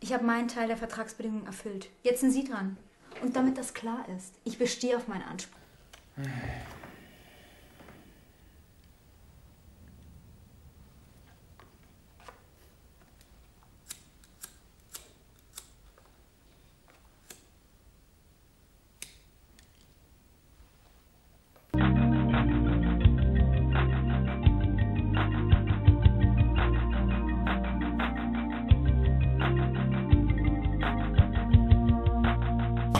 Ich habe meinen Teil der Vertragsbedingungen erfüllt. Jetzt sind Sie dran. Und damit das klar ist, ich bestehe auf meinen Anspruch.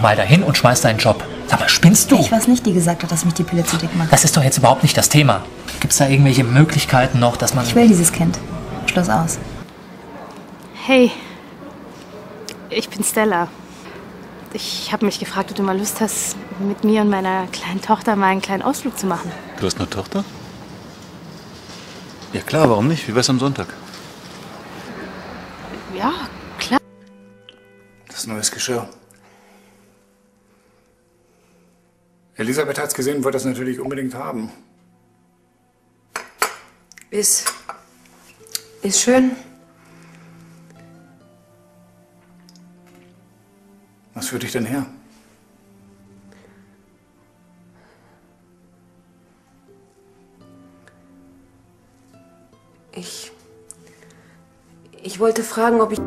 Mal dahin und schmeißt deinen Job. Sag mal, spinnst du? Ich weiß nicht, die gesagt hat, dass mich die Pille zu dick macht. Das ist doch jetzt überhaupt nicht das Thema. Gibt es da irgendwelche Möglichkeiten noch, dass man... Ich will dieses Kind. Schluss aus. Hey, ich bin Stella. Ich habe mich gefragt, ob du mal Lust hast, mit mir und meiner kleinen Tochter mal einen kleinen Ausflug zu machen. Du hast eine Tochter? Ja klar, warum nicht? Wie wär's am Sonntag? Ja, klar. Das ist neues Geschirr. Elisabeth hat's gesehen und wollte das natürlich unbedingt haben. Ist schön. Was führt dich denn her? Ich wollte fragen, ob ich...